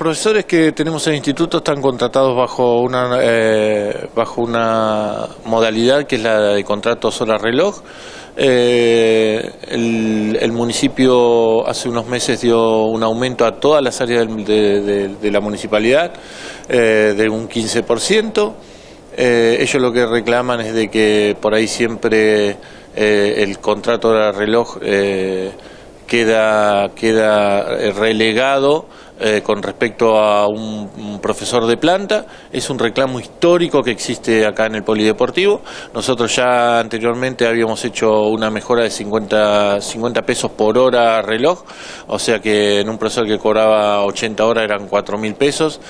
Los profesores que tenemos en el instituto están contratados bajo una modalidad que es la de contratos hora reloj. El municipio hace unos meses dio un aumento a todas las áreas de la municipalidad de un 15%. Ellos lo que reclaman es de que por ahí siempre el contrato hora reloj queda relegado con respecto a un profesor de planta. Es un reclamo histórico que existe acá en el polideportivo. Nosotros ya anteriormente habíamos hecho una mejora de 50 pesos por hora reloj, o sea que en un profesor que cobraba 80 horas eran 4.000 pesos.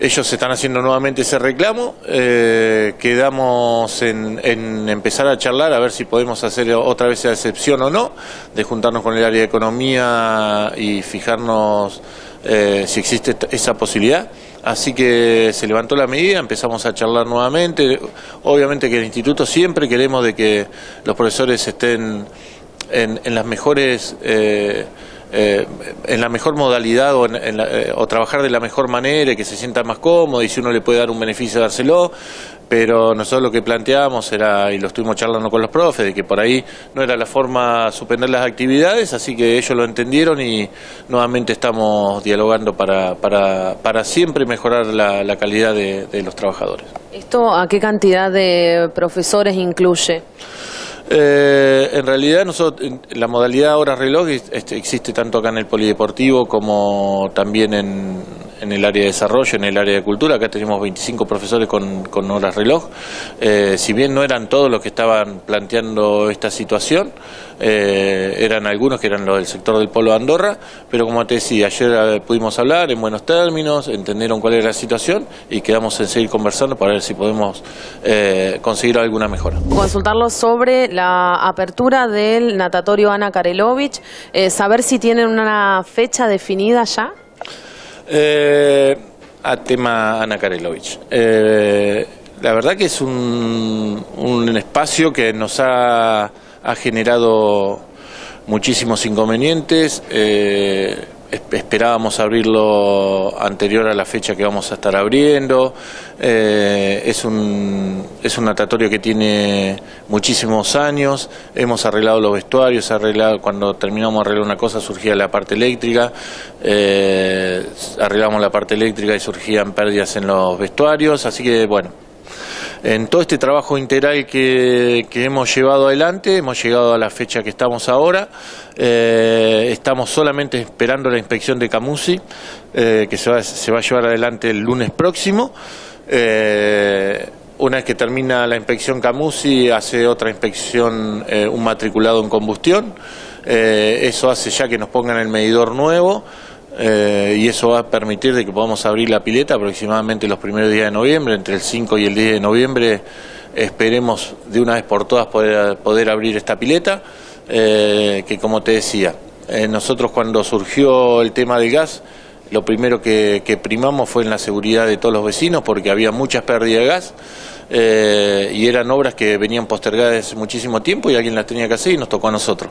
Ellos están haciendo nuevamente ese reclamo. Quedamos en empezar a charlar a ver si podemos hacer otra vez la excepción o no, de juntarnos con el área de economía y fijarnos si existe esa posibilidad. Así que se levantó la medida, empezamos a charlar nuevamente. Obviamente que el instituto siempre queremos de que los profesores estén en las mejores en la mejor modalidad o trabajar de la mejor manera, que se sienta más cómodo, y si uno le puede dar un beneficio, dárselo. Pero nosotros lo que planteamos era, y lo estuvimos charlando con los profes, de que por ahí no era la forma suspender las actividades, así que ellos lo entendieron y nuevamente estamos dialogando para siempre mejorar la calidad de los trabajadores. ¿Esto a qué cantidad de profesores incluye? En realidad nosotros, la modalidad hora reloj existe tanto acá en el polideportivo como también en el área de desarrollo, en el área de cultura. Acá tenemos 25 profesores con horas reloj. Si bien no eran todos los que estaban planteando esta situación, eran algunos que eran los del sector del polo de Andorra, pero como te decía, ayer pudimos hablar en buenos términos, entendieron cuál era la situación y quedamos en seguir conversando para ver si podemos conseguir alguna mejora. Consultarlos sobre la apertura del natatorio Ana Kairelovich, saber si tienen una fecha definida ya. A tema Ana Kairelovich. La verdad que es un espacio que nos ha generado muchísimos inconvenientes. Esperábamos abrirlo anterior a la fecha que vamos a estar abriendo. Es un natatorio que tiene muchísimos años. Hemos arreglado los vestuarios, cuando terminamos de arreglar una cosa surgía la parte eléctrica. Arreglamos la parte eléctrica y surgían pérdidas en los vestuarios, así que bueno. En todo este trabajo integral que hemos llevado adelante, hemos llegado a la fecha que estamos ahora. Estamos solamente esperando la inspección de Camuzzi, que se va a llevar adelante el lunes próximo. Una vez que termina la inspección Camuzzi, hace otra inspección un matriculado en combustión. Eso hace ya que nos pongan el medidor nuevo. Y eso va a permitir de que podamos abrir la pileta aproximadamente los primeros días de noviembre, entre el 5 y el 10 de noviembre esperemos de una vez por todas poder abrir esta pileta, que como te decía, nosotros cuando surgió el tema del gas, lo primero que primamos fue en la seguridad de todos los vecinos, porque había muchas pérdidas de gas y eran obras que venían postergadas hace muchísimo tiempo y alguien las tenía que hacer y nos tocó a nosotros.